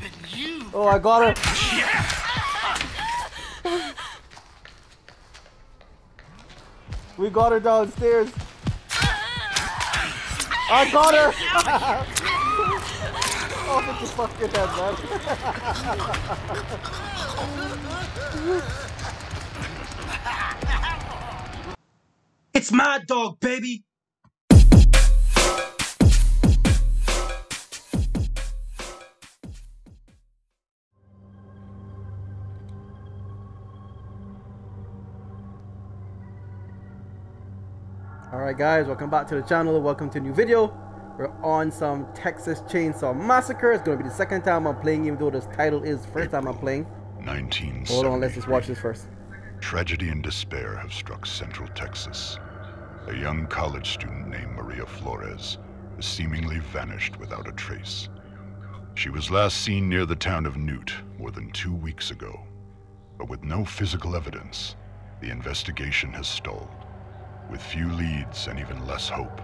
than you. Oh, I got her. We got her downstairs. I got her. Oh, what the fuck did that, man? It's my dog, baby. Alright guys, welcome back to the channel, welcome to a new video. We're on some Texas Chainsaw Massacre. It's going to be the second time I'm playing, even though this title is first time I'm playing. 1973. Hold on, let's just watch this first. Tragedy and despair have struck Central Texas. A young college student named Maria Flores has seemingly vanished without a trace. She was last seen near the town of Newt more than 2 weeks ago. But with no physical evidence, the investigation has stalled. With few leads and even less hope,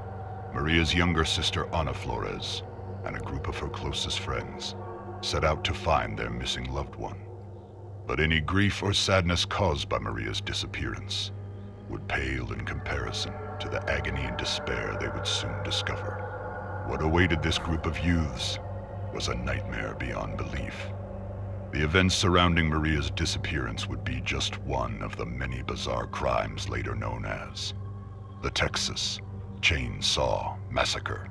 Maria's younger sister Ana Flores and a group of her closest friends set out to find their missing loved one. But any grief or sadness caused by Maria's disappearance would pale in comparison to the agony and despair they would soon discover. What awaited this group of youths was a nightmare beyond belief. The events surrounding Maria's disappearance would be just one of the many bizarre crimes later known as the Texas Chainsaw Massacre.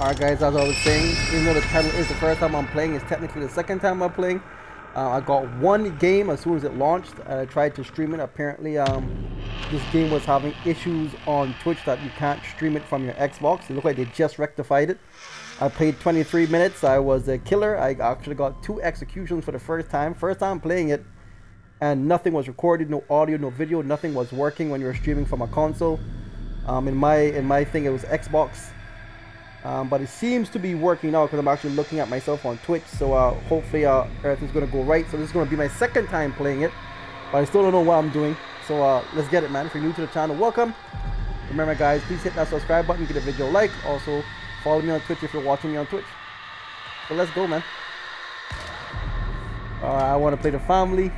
Alright guys, as I was saying, even though the title is the first time I'm playing, it's technically the second time I'm playing. I got one game as soon as it launched. I tried to stream it. Apparently this game was having issues on Twitch that you can't stream it from your Xbox. It looked like they just rectified it. I played 23 minutes. I was a killer. I actually got 2 executions for the first time playing it, and nothing was recorded, no audio, no video, nothing was working when you were streaming from a console. In my thing it was Xbox, but it seems to be working now because I'm actually looking at myself on Twitch. So hopefully everything's gonna go right. So this is gonna be my second time playing it, but I still don't know what I'm doing. So let's get it, man. If you're new to the channel, welcome. Remember guys, please hit that subscribe button, give the video a like. Also follow me on Twitch if you're watching me on Twitch. So let's go, man. I want to play the family.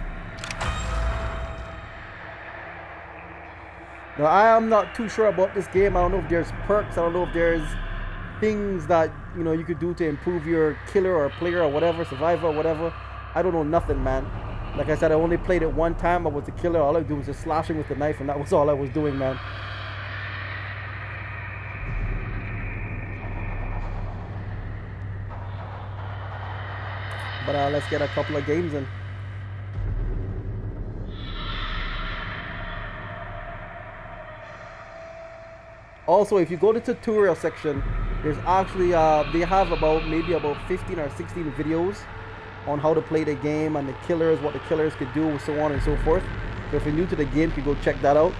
Now, I am not too sure about this game. I don't know if there's perks. I don't know if there's things that, you know, you could do to improve your killer or player or whatever, survivor or whatever. I don't know nothing, man. Like I said, I only played it one time. I was the killer. All I did was just slashing with the knife, and that was all I was doing, man. But let's get a couple of games in. Also, if you go to the tutorial section, there's actually they have maybe about 15 or 16 videos on how to play the game and the killers, what the killers could do, so on and so forth. So if you're new to the game, you can go check that out.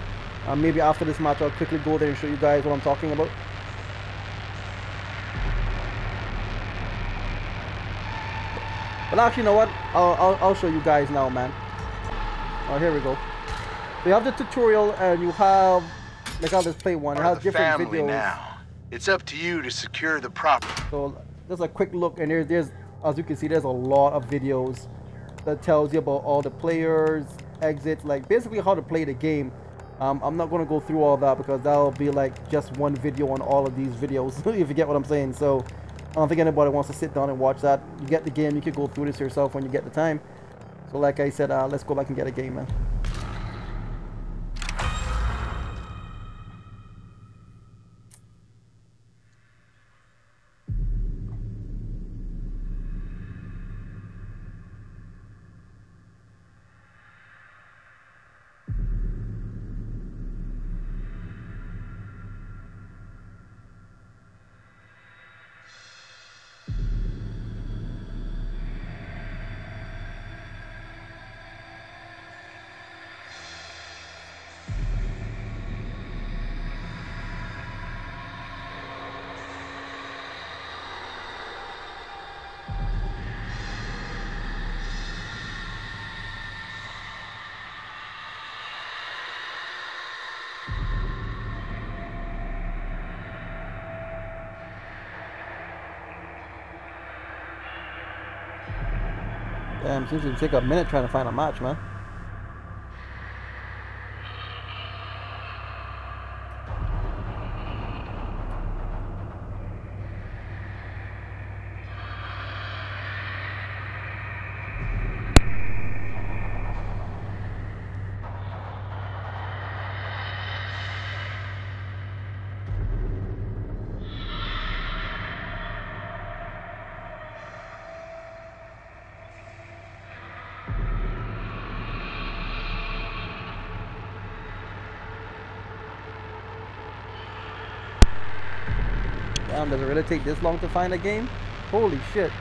Maybe after this match, I'll quickly go there and show you guys what I'm talking about. But actually, you know what? I'll show you guys now, man. Oh, here we go. So you have the tutorial, and you have, like, I'll just play one. It has different videos. Now, it's up to you to secure the property. So there's a quick look, and there's, as you can see, there's a lot of videos that tells you about all the players, exits, like basically how to play the game. I'm not gonna go through all that because that'll be like just one video on all of these videos, if you get what I'm saying. So I don't think anybody wants to sit down and watch that. You get the game, you can go through this yourself when you get the time. So like I said, let's go back and get a game, man. Damn, seems to take a minute trying to find a match, man. Damn, does it really take this long to find a game? Holy shit.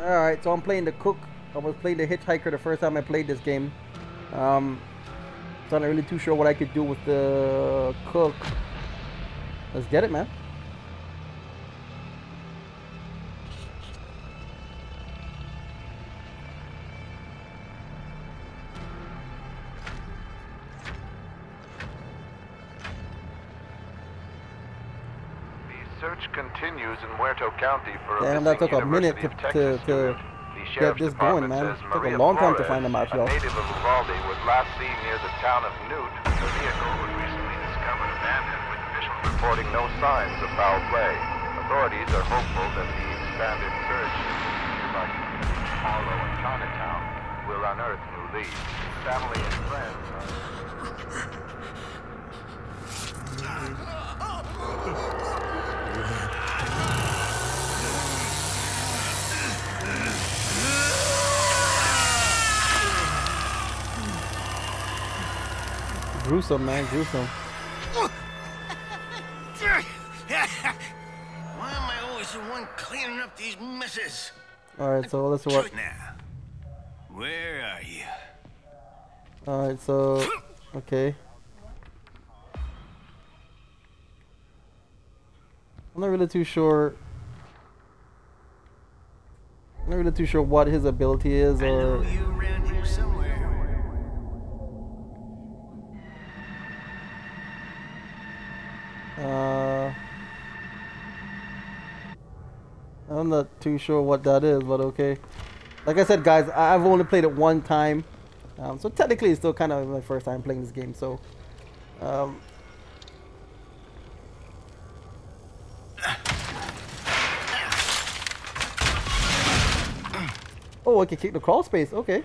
Alright, so I'm playing the cook. I was playing the hitchhiker the first time I played this game. So I'm not really too sure what I could do with the cook. Let's get it, man. Continues in Muerto County for a that took a minute to get this going, man. It took a long time to find a match, though. A native of Livaldi was last seen near the town of Newt. The vehicle was recently discovered abandoned, with officials reporting no signs of foul play. Authorities are hopeful that the expanded search by Harlow and Connaughtown will unearth new leads. Family and friends Gruesome, man, gruesome. Why am I always the one cleaning up these messes? Alright, so let's work. Where are you? Alright, so. Okay. I'm not really too sure. I'm not really too sure what his ability is or. I'm not too sure what that is, but okay. Like I said, guys, I've only played it one time, so technically it's still kind of my first time playing this game. So Oh, I can kick the crawl space. Okay.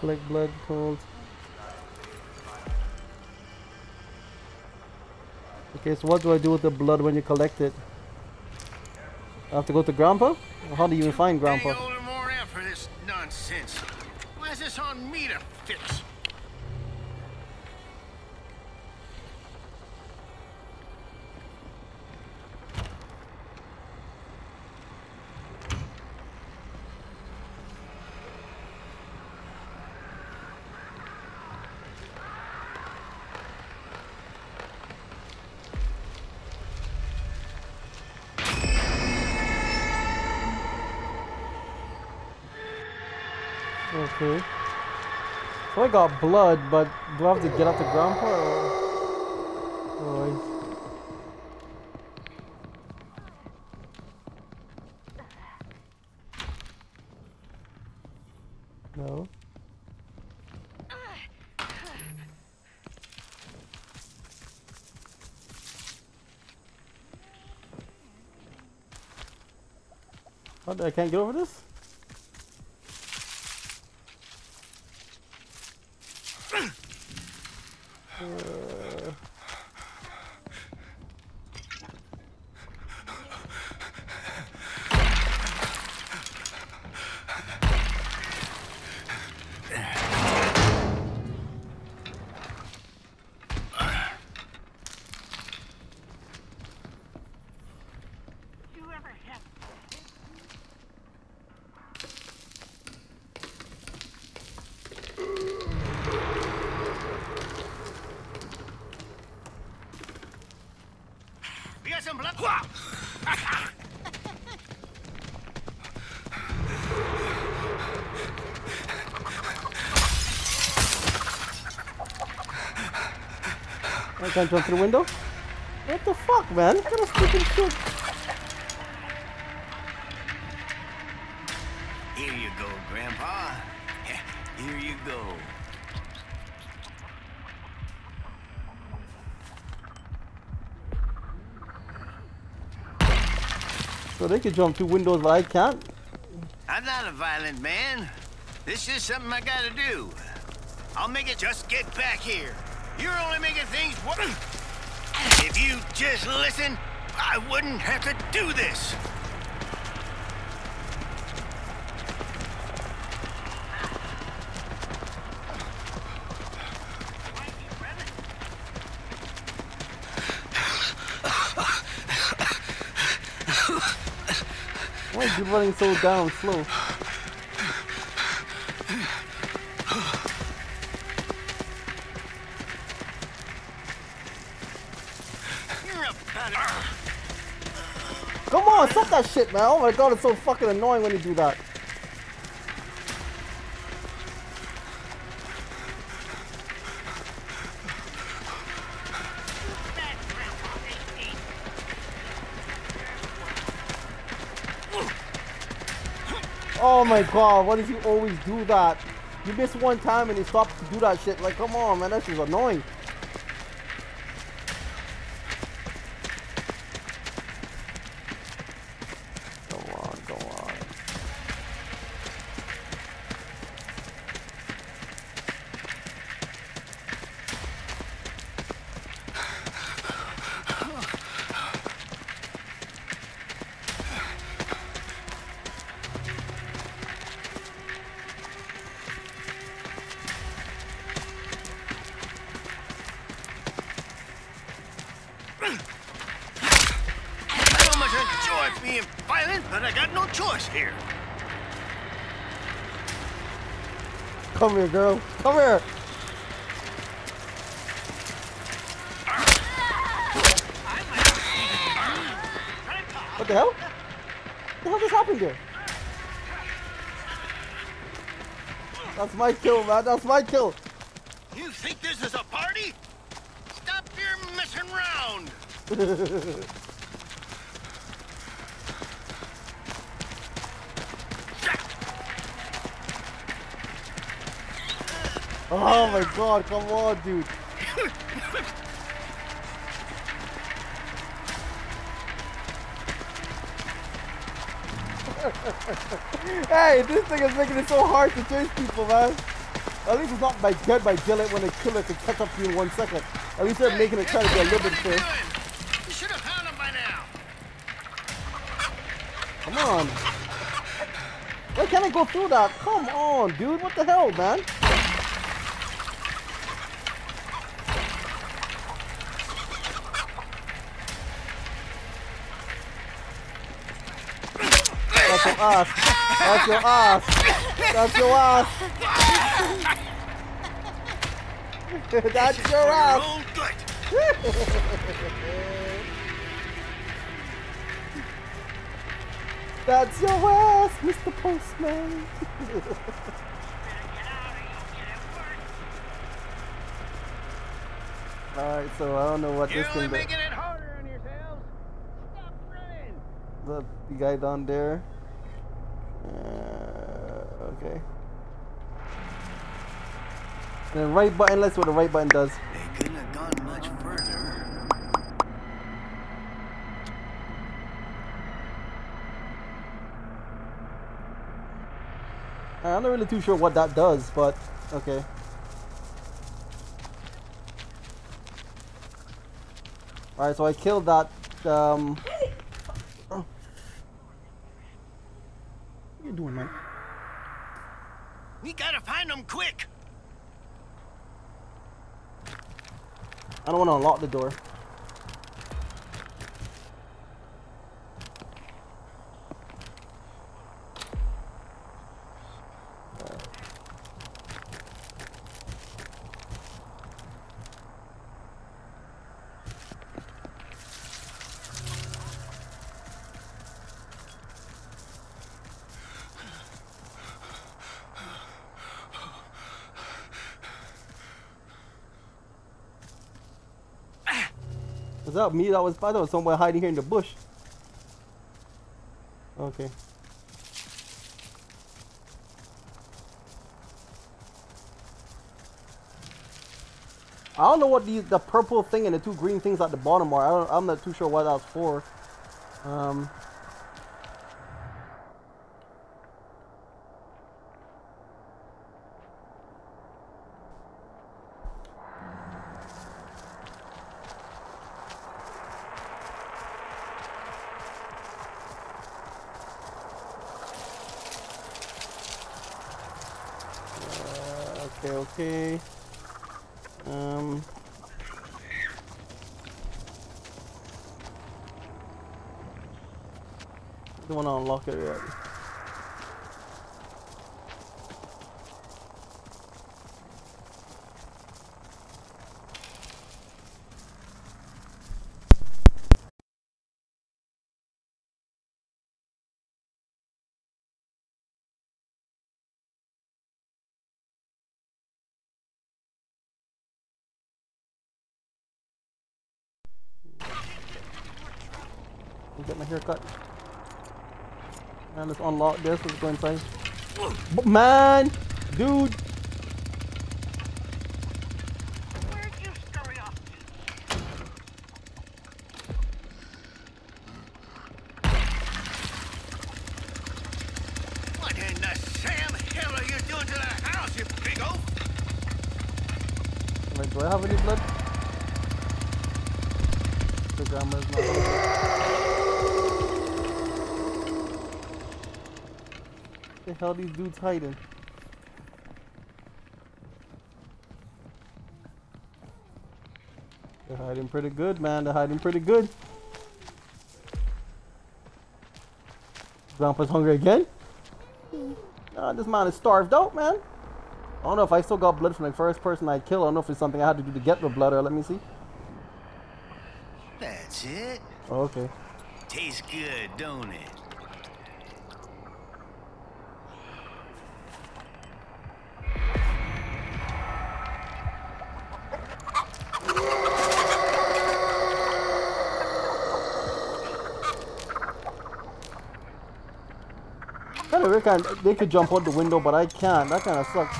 Collect blood, cold. Okay, so what do I do with the blood when you collect it? I have to go to Grandpa? How do you even find Grandpa? More effort, this nonsense. Why is this on me to fix? Okay. So I got blood, but do I have to get up to Grandpa? Or... No. What? I can't get over this? I can't jump through the window? What the fuck, man? What kind of freaking shit? Here you go, Grandpa. Here you go. So they can jump through windows, but I can't? I'm not a violent man. This is something I gotta do. I'll make it. Just get back here. You're only making things worse. If you just listen, I wouldn't have to do this. Why is you running so down slow? Come on, stop that shit, man. Oh my god, it's so fucking annoying when you do that. Oh my god, why did you always do that? You miss one time and you stop to do that shit. Like, come on, man, that shit's annoying. Being violent, but I got no choice here. Come here, girl. Come here. What the hell? What the hell just happened there? That's my kill, man. That's my kill. You think this is a party? Stop your messing around. Oh my god, come on, dude. Hey, this thing is making it so hard to chase people, man. At least it's not by Dead by Daylight when they kill it to catch up to you in 1 second. At least they're making it try to be a little bit fair. You should have found him by now. Come on. Why can't I go through that? Come on, dude. What the hell, man? That's your ass. That's your ass. That's your ass. That's your ass. That's your ass, Mr. Postman. Alright, so I don't know what this thing is. The guy down there. Okay. And then right button, let's see what the right button does. They couldn't have gone much further. I'm not really too sure what that does, but okay. Alright, so I killed that. Oh. What are you doing, man? We gotta find them quick! I don't want to unlock the door. Was that me? That was probably someone hiding here in the bush. Okay. I don't know what the purple thing and the two green things at the bottom are. I'm not too sure what that's for. Okay. I don't want to unlock it yet. Get my hair cut. And let's unlock this. Let's go inside. Man! Dude! Where'd you scurry off? What in the Sam hell are you doing to the house, you big oaf? Like, do I have any blood? The grandma's not. The hell these dudes hiding? They're hiding pretty good, man. They're hiding pretty good. Grandpa's hungry again? Nah, this man is starved out, man. I don't know if I still got blood from the first person I killed. I don't know if it's something I had to do to get the blood, or let me see. That's it. Oh, okay. Tastes good, don't it? kind of they could jump out the window, but I can't. That kind of sucks.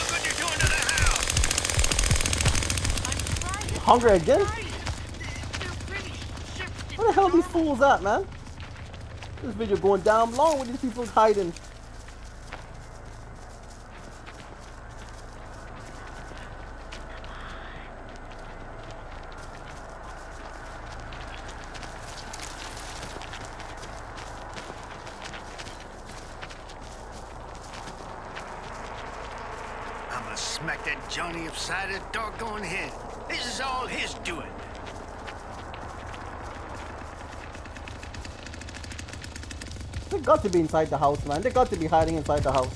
Look what you're doing to the house. I'm trying. Hungry again? Where the hell are these fools at, man? This video going down long with these people hiding. Smack that Johnny upside his doggone head. This is all his doing. They got to be inside the house, man. They got to be hiding inside the house.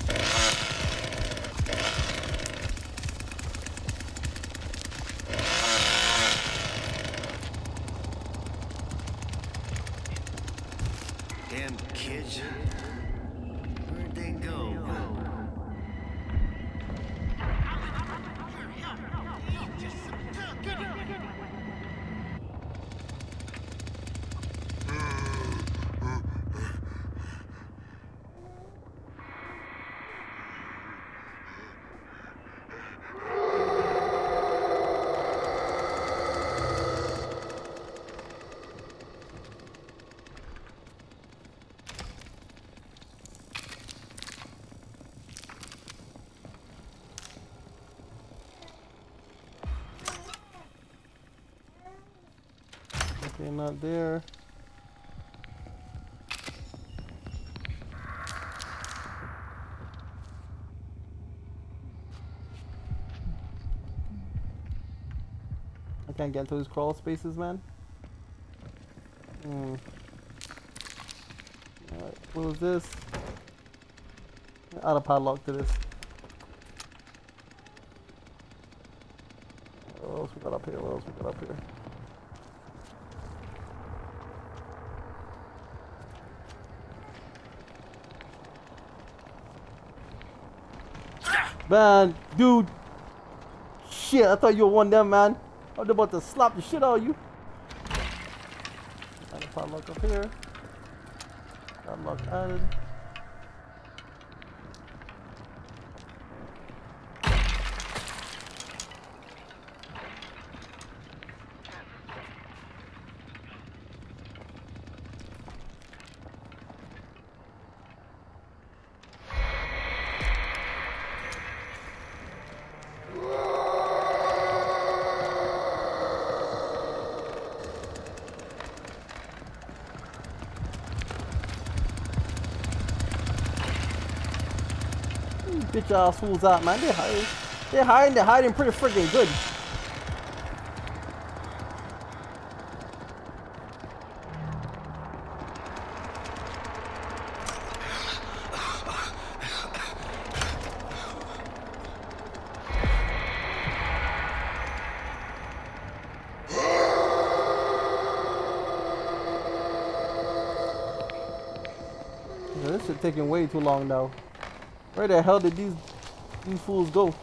Damn kids. Where'd they go? They're not there. I can't get into these crawl spaces, man. Alright, what was this? I'm out of padlock to this. What else we got up here? What else we got up here? Man, dude, shit, I thought you were one of them, man. I was about to slap the shit out of you. Got a padlock up here. Padlock added. Bitch ass fools out, man. They're hiding. They're hiding pretty freaking good. Now, this is taking way too long now. Where the hell did these fools go?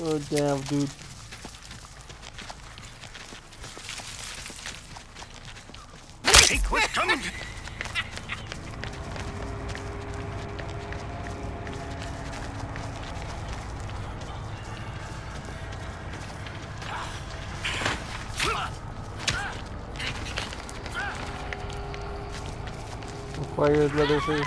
Oh damn, dude. Hey, quit coming. Requires leather face.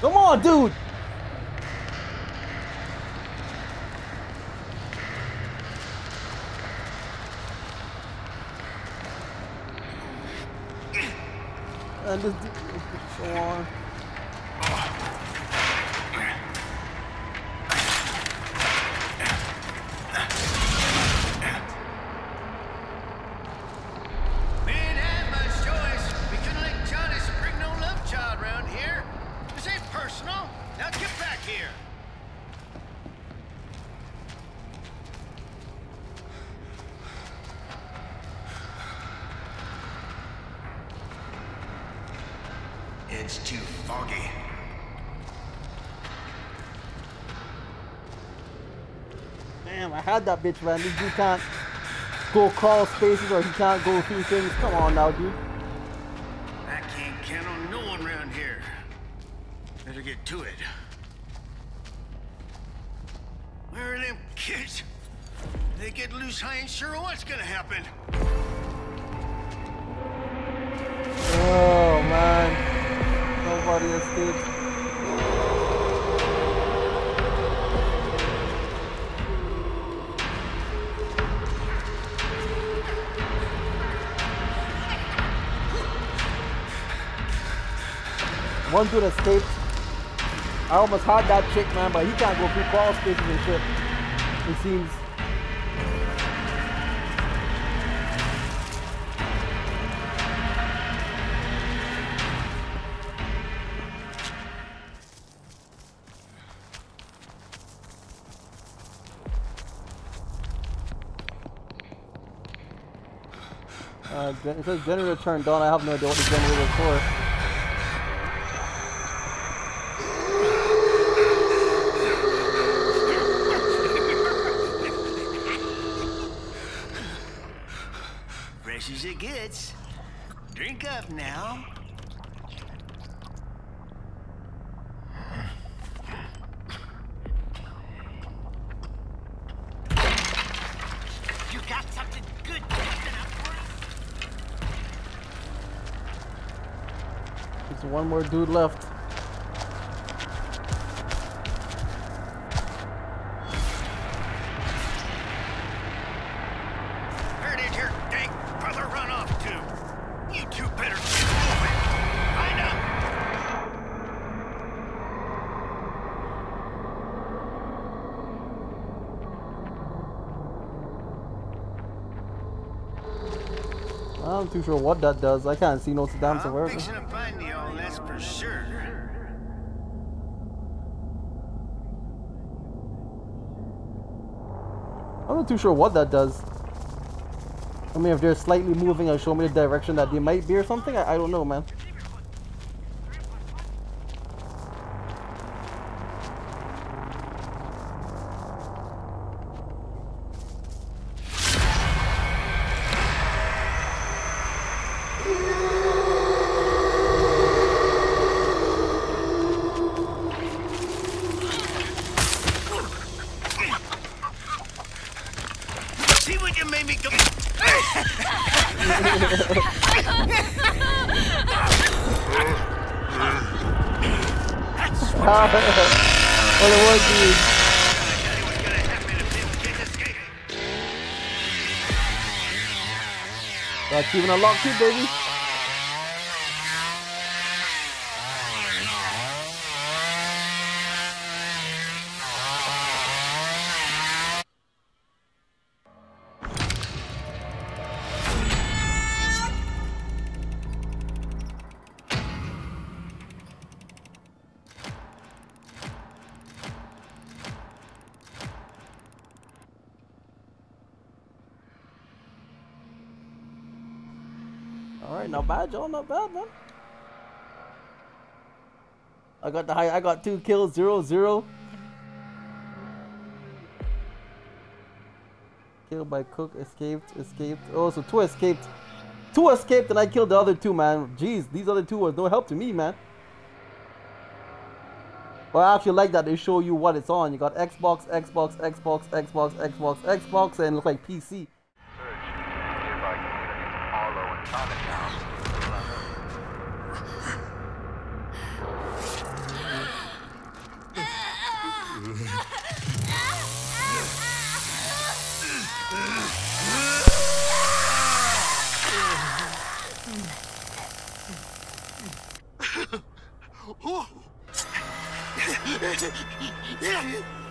Come on, dude. It's too foggy. Damn, I had that bitch, man. This dude can't go crawl spaces or he can't go through things. Come on now, dude. I can't count on no one around here. Better get to it. Where are them kids? They get loose, I ain't sure what's gonna happen. Oh, man. Nobody escaped. One dude escaped. I almost had that chick, man, but he can't go through crawl spaces and shit. It seems. It says generator turned on. I have no idea what the generator is for. Fresh as it gets. Drink up now. You got something good coming up for us? There's one more dude left. Where did your dank brother run off to? You two better get moving. Find out. I'm not too sure what that does. I can't see no damn somewhere. For sure. I'm not too sure what that does. I mean, if they're slightly moving and show me the direction that they might be or something, I don't know, man. That's even a lock too, baby. Not bad, Joe. Not bad, man. I got the high. I got 2 kills, 0-0. Killed by Cook. Escaped. Escaped. Oh, so 2 escaped. 2 escaped, and I killed the other 2, man. Jeez, these other 2 was no help to me, man. Well, I actually like that they show you what it's on. You got Xbox, Xbox, Xbox, Xbox, Xbox, Xbox, and it looks like PC.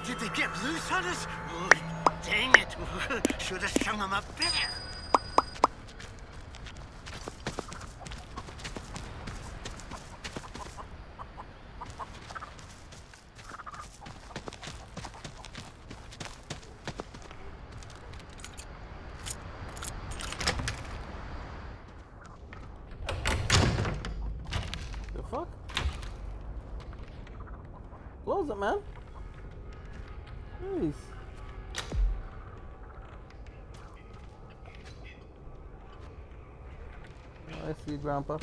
Did they get loose on us? Oh, dang it. Should have strung them up better. Man, nice. Oh, I see you, Grandpa.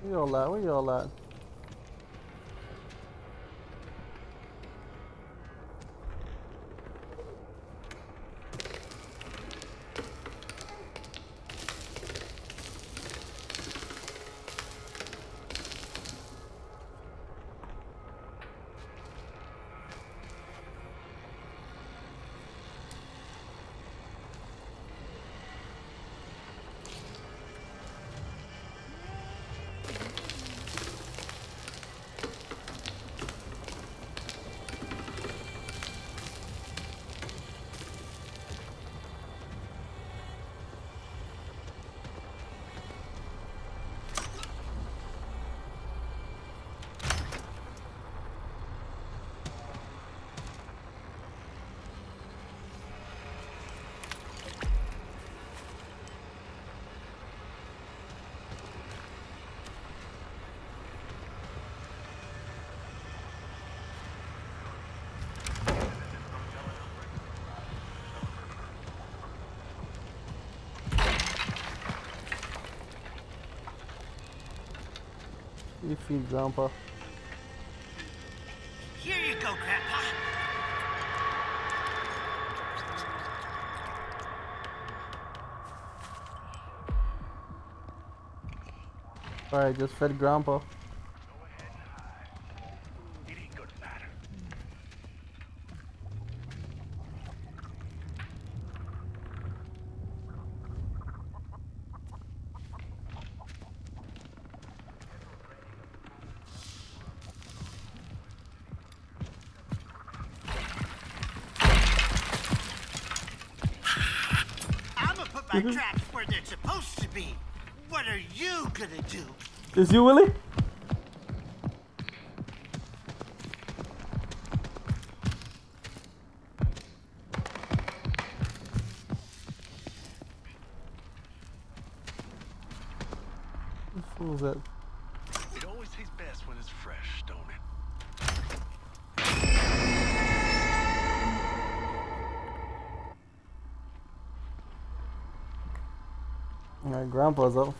Where y'all at? Where y'all at? You feed Grandpa. Here you go, Grandpa. All right, just fed Grandpa. My traps where they're supposed to be. What are you gonna do? Is you Willie? What was that? It always tastes best when it's fresh, don't it? Alright, Grandpa's up.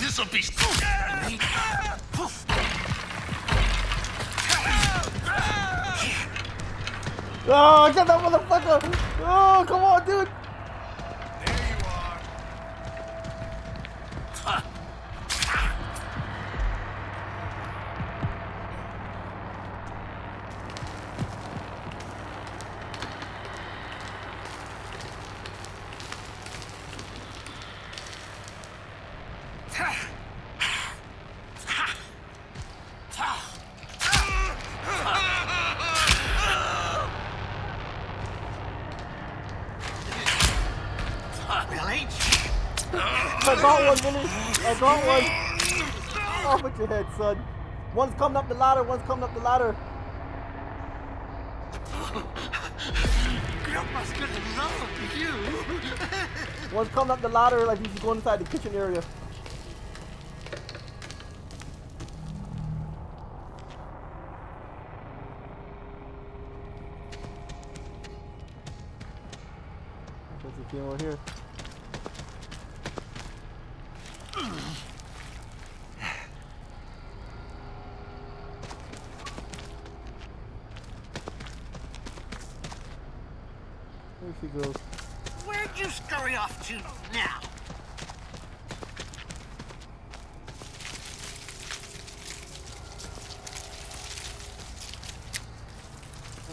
This will be oh, get that motherfucker! Oh, come on, dude! I got one, Willie. I got one. Off with your head, son. One's coming up the ladder. One's coming up the ladder. Grandpa's gonna love you. One's coming up the ladder like he's going inside the kitchen area. There's a few over here. There she goes. Where'd you scurry off to now?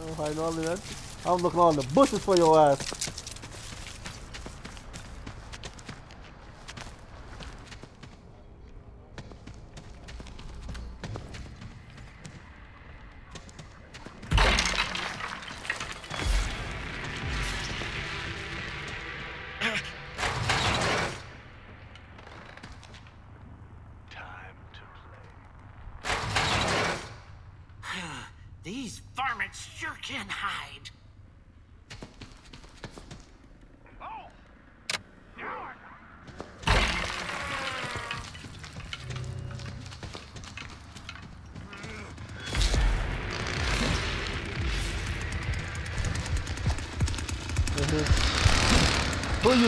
Oh, I know all that. I'm looking all in the bushes for your ass.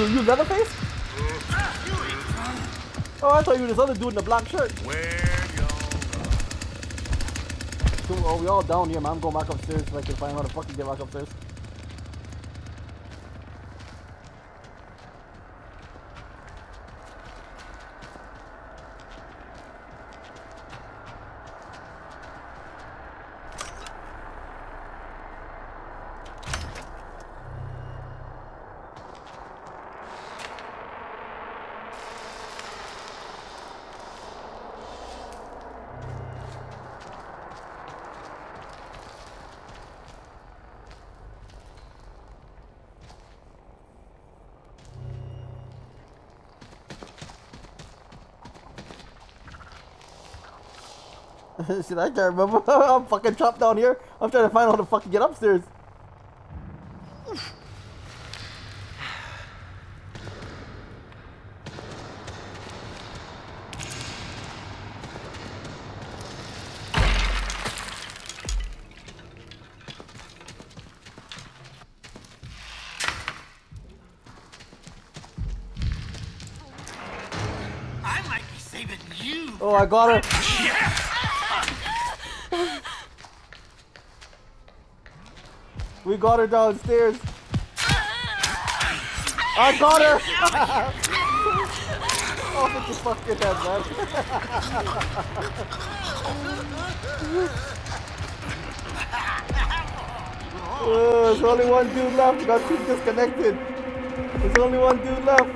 You Leatherface? Oh, I thought you were this other dude in the black shirt. Dude, oh, we all down here, man. I'm going back upstairs so I can find out how the fuck to get back upstairs. Shit, I can't remember. I'm fucking trapped down here. I'm trying to find out how to fucking get upstairs. I might be saving you. Oh, I got her. We got her downstairs. I got her! Oh, what the fuck did that, man? Oh, there's only one dude left. Got two disconnected. There's only one dude left.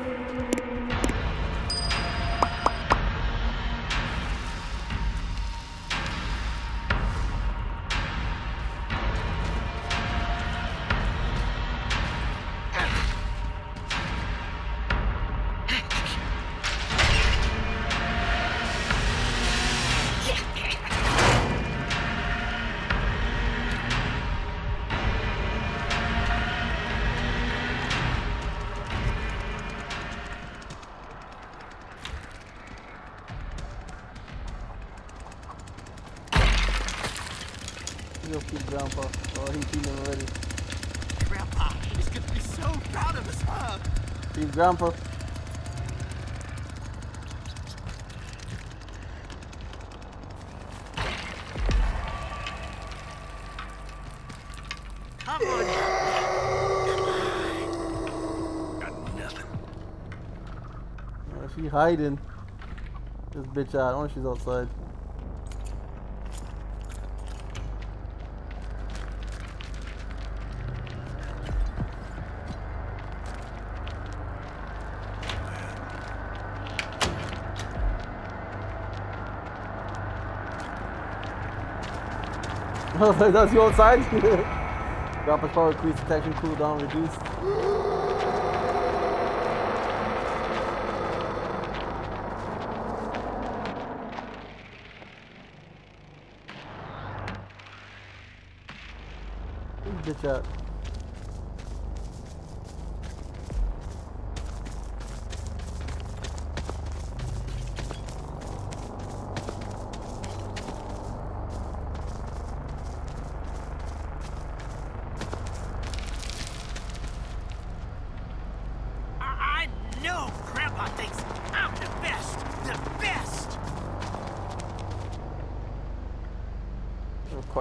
Grandpa. Come on. Got nothing. Oh, she hiding. This bitch out. I don't know if she's outside. That's you outside? Grandpa's power increase, detection cooldown reduced. Good job.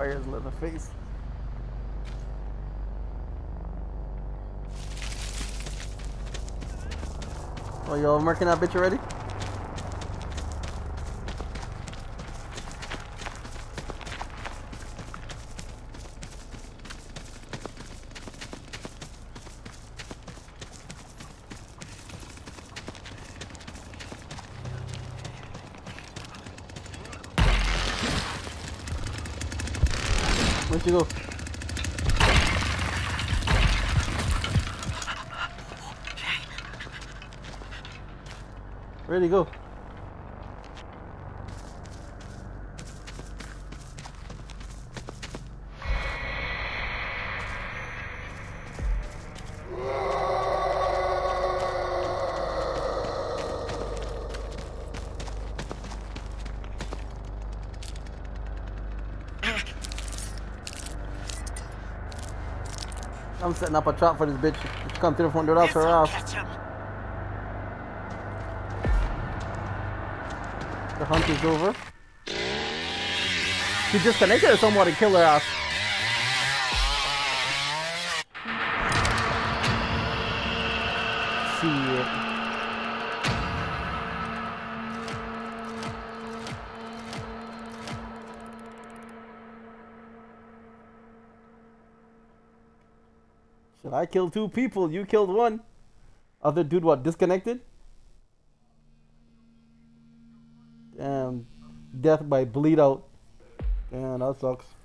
fires, Leatherface. Oh, y'all marking that bitch already? Where'd you go? Where'd he go? I'm setting up a trap for this bitch. She's come through the front door, that's her ass. The hunt is over. She disconnected or someone to kill her ass. I killed two people, you killed one. Other dude what, disconnected? Damn, death by bleed out. Damn, that sucks.